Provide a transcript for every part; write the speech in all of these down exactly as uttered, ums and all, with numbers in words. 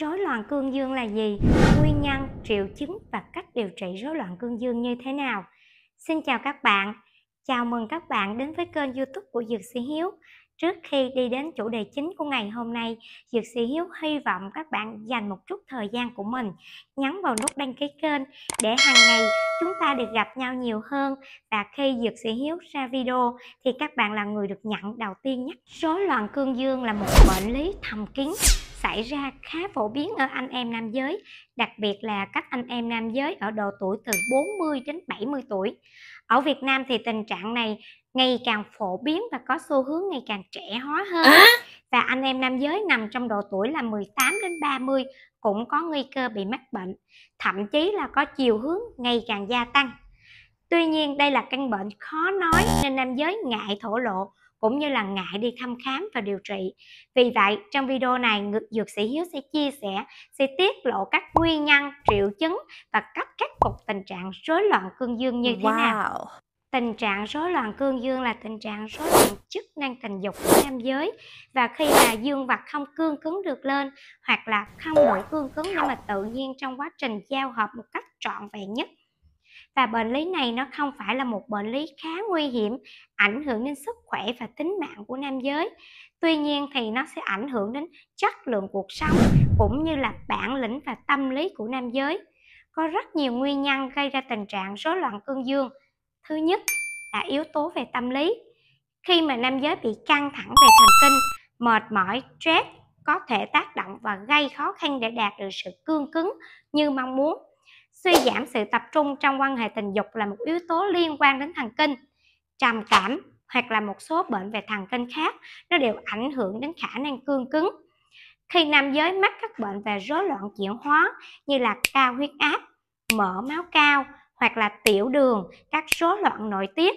Rối loạn cương dương là gì? Nguyên nhân, triệu chứng và cách điều trị rối loạn cương dương như thế nào? Xin chào các bạn. Chào mừng các bạn đến với kênh YouTube của Dược sĩ Hiếu. Trước khi đi đến chủ đề chính của ngày hôm nay, Dược sĩ Hiếu hy vọng các bạn dành một chút thời gian của mình, nhấn vào nút đăng ký kênh để hàng ngày chúng ta được gặp nhau nhiều hơn, và khi Dược sĩ Hiếu ra video thì các bạn là người được nhận đầu tiên nhé. Rối loạn cương dương là một bệnh lý thầm kín xảy ra khá phổ biến ở anh em nam giới, đặc biệt là các anh em nam giới ở độ tuổi từ bốn mươi đến bảy mươi tuổi. Ở Việt Nam thì tình trạng này ngày càng phổ biến và có xu hướng ngày càng trẻ hóa hơn. À? Và anh em nam giới nằm trong độ tuổi là mười tám đến ba mươi cũng có nguy cơ bị mắc bệnh, thậm chí là có chiều hướng ngày càng gia tăng. Tuy nhiên đây là căn bệnh khó nói nên nam giới ngại thổ lộ, cũng như là ngại đi thăm khám và điều trị. Vì vậy, trong video này, Dược sĩ Hiếu sẽ chia sẻ, sẽ tiết lộ các nguyên nhân, triệu chứng và cách khắc phục tình trạng rối loạn cương dương như thế wow. nào. Tình trạng rối loạn cương dương là tình trạng rối loạn chức năng tình dục của nam giới, và khi mà dương vật không cương cứng được lên hoặc là không đủ cương cứng nhưng mà tự nhiên trong quá trình giao hợp một cách trọn vẹn nhất. Và bệnh lý này nó không phải là một bệnh lý khá nguy hiểm, ảnh hưởng đến sức khỏe và tính mạng của nam giới. Tuy nhiên thì nó sẽ ảnh hưởng đến chất lượng cuộc sống cũng như là bản lĩnh và tâm lý của nam giới. Có rất nhiều nguyên nhân gây ra tình trạng rối loạn cương dương. Thứ nhất là yếu tố về tâm lý. Khi mà nam giới bị căng thẳng về thần kinh, mệt mỏi, stress có thể tác động và gây khó khăn để đạt được sự cương cứng như mong muốn. Suy giảm sự tập trung trong quan hệ tình dục là một yếu tố liên quan đến thần kinh. Trầm cảm hoặc là một số bệnh về thần kinh khác, nó đều ảnh hưởng đến khả năng cương cứng. Khi nam giới mắc các bệnh về rối loạn chuyển hóa như là cao huyết áp, mỡ máu cao hoặc là tiểu đường, các rối loạn nội tiết,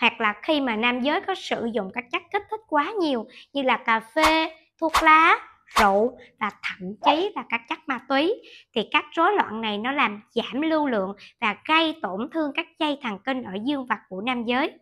hoặc là khi mà nam giới có sử dụng các chất kích thích quá nhiều như là cà phê, thuốc lá, rượu và thậm chí là các chất ma túy, thì các rối loạn này nó làm giảm lưu lượng và gây tổn thương các dây thần kinh ở dương vật của nam giới.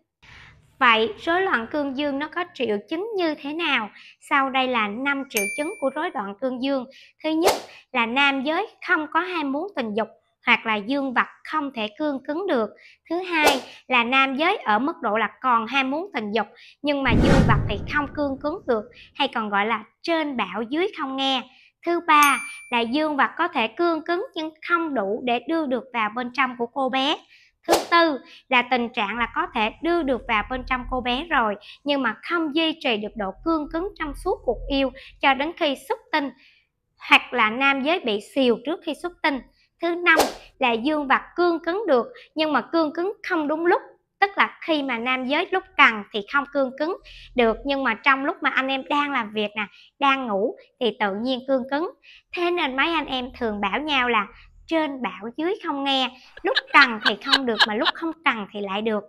Vậy rối loạn cương dương nó có triệu chứng như thế nào? Sau đây là năm triệu chứng của rối loạn cương dương. Thứ nhất là nam giới không có ham muốn tình dục hoặc là dương vật không thể cương cứng được. Thứ hai là nam giới ở mức độ là còn ham muốn tình dục nhưng mà dương vật thì không cương cứng được, hay còn gọi là trên bảo dưới không nghe. Thứ ba là dương vật có thể cương cứng nhưng không đủ để đưa được vào bên trong của cô bé. Thứ tư là tình trạng là có thể đưa được vào bên trong cô bé rồi nhưng mà không duy trì được độ cương cứng trong suốt cuộc yêu cho đến khi xuất tinh, hoặc là nam giới bị xìu trước khi xuất tinh. Thứ năm là dương vật cương cứng được nhưng mà cương cứng không đúng lúc, tức là khi mà nam giới lúc cần thì không cương cứng được, nhưng mà trong lúc mà anh em đang làm việc nè, đang ngủ thì tự nhiên cương cứng. Thế nên mấy anh em thường bảo nhau là trên bảo dưới không nghe, lúc cần thì không được mà lúc không cần thì lại được.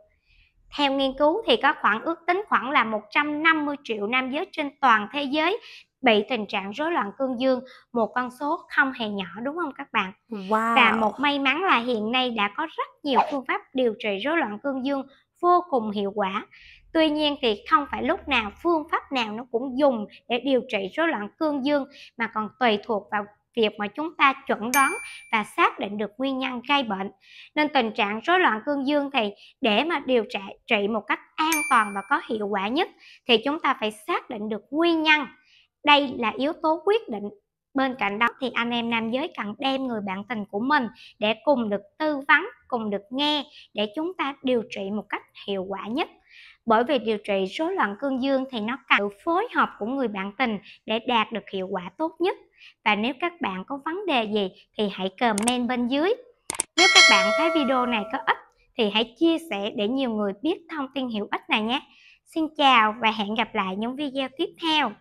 Theo nghiên cứu thì có khoảng ước tính khoảng là một trăm năm mươi triệu nam giới trên toàn thế giới bị tình trạng rối loạn cương dương, một con số không hề nhỏ đúng không các bạn? Wow. Và một may mắn là hiện nay đã có rất nhiều phương pháp điều trị rối loạn cương dương vô cùng hiệu quả. Tuy nhiên thì không phải lúc nào phương pháp nào nó cũng dùng để điều trị rối loạn cương dương, mà còn tùy thuộc vào việc mà chúng ta chuẩn đoán và xác định được nguyên nhân gây bệnh. Nên tình trạng rối loạn cương dương thì để mà điều trị, trị một cách an toàn và có hiệu quả nhất thì chúng ta phải xác định được nguyên nhân. Đây là yếu tố quyết định. Bên cạnh đó thì anh em nam giới cần đem người bạn tình của mình để cùng được tư vấn, cùng được nghe để chúng ta điều trị một cách hiệu quả nhất. Bởi vì điều trị rối loạn cương dương thì nó cần sự phối hợp của người bạn tình để đạt được hiệu quả tốt nhất. Và nếu các bạn có vấn đề gì thì hãy comment bên dưới. Nếu các bạn thấy video này có ích thì hãy chia sẻ để nhiều người biết thông tin hữu ích này nhé. Xin chào và hẹn gặp lại những video tiếp theo.